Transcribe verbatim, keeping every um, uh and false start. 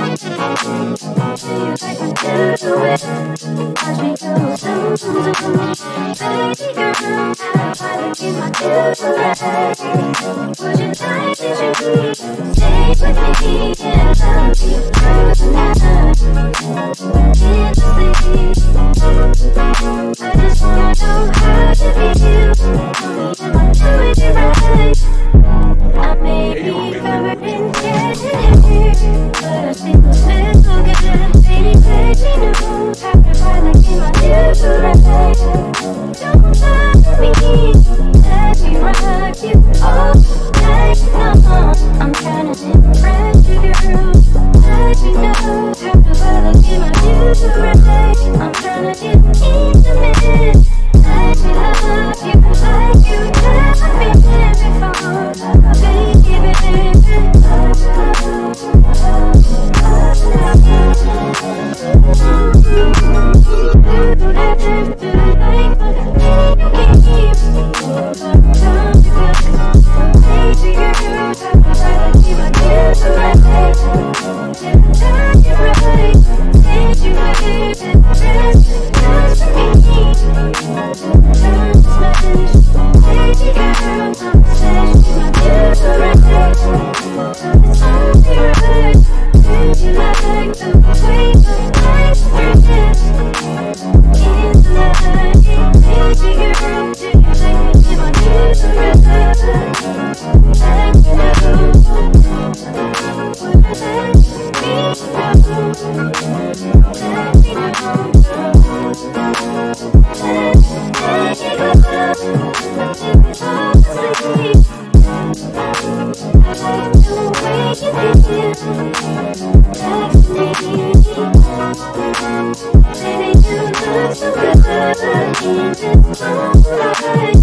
Baby, you look so good, but I can't just stop right.